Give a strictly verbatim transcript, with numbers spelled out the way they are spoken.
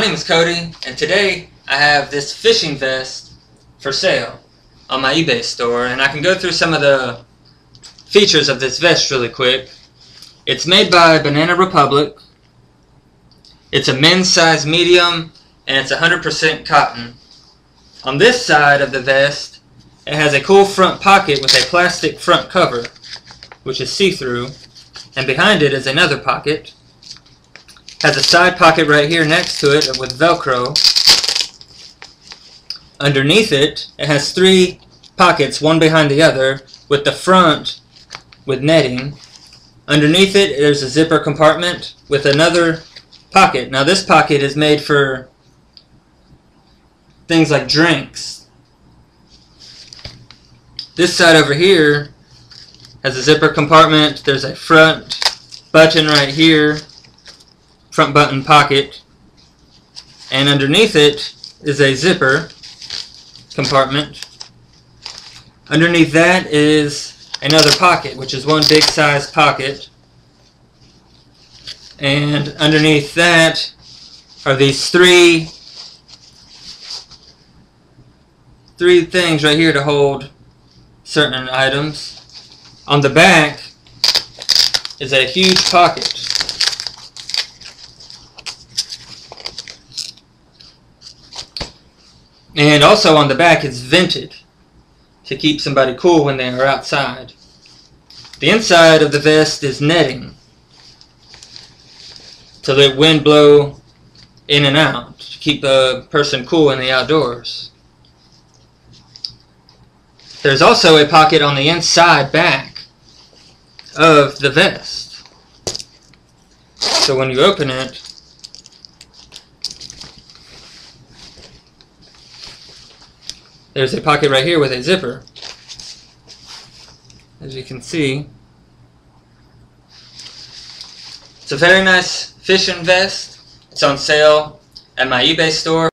My name is Cody, and today I have this fishing vest for sale on my eBay store, and I can go through some of the features of this vest really quick. It's made by Banana Republic. It's a men's size medium, and it's one hundred percent cotton. On this side of the vest, it has a cool front pocket with a plastic front cover, which is see-through, and behind it is another pocket. Has a side pocket right here next to it with Velcro. Underneath it, it has three pockets, one behind the other, with the front with netting. Underneath it, there's a zipper compartment with another pocket. Now this pocket is made for things like drinks. This side over here has a zipper compartment. There's a front button right here. Front button pocket, and underneath it is a zipper compartment. Underneath that is another pocket, which is one big size pocket, and underneath that are these three three things right here to hold certain items. On the back is a huge pocket. And also on the back it's vented to keep somebody cool when they are outside. The inside of the vest is netting to let wind blow in and out to keep a person cool in the outdoors. There's also a pocket on the inside back of the vest. So when you open it, there's a pocket right here with a zipper, as you can see. It's a very nice fishing vest. It's on sale at my eBay store.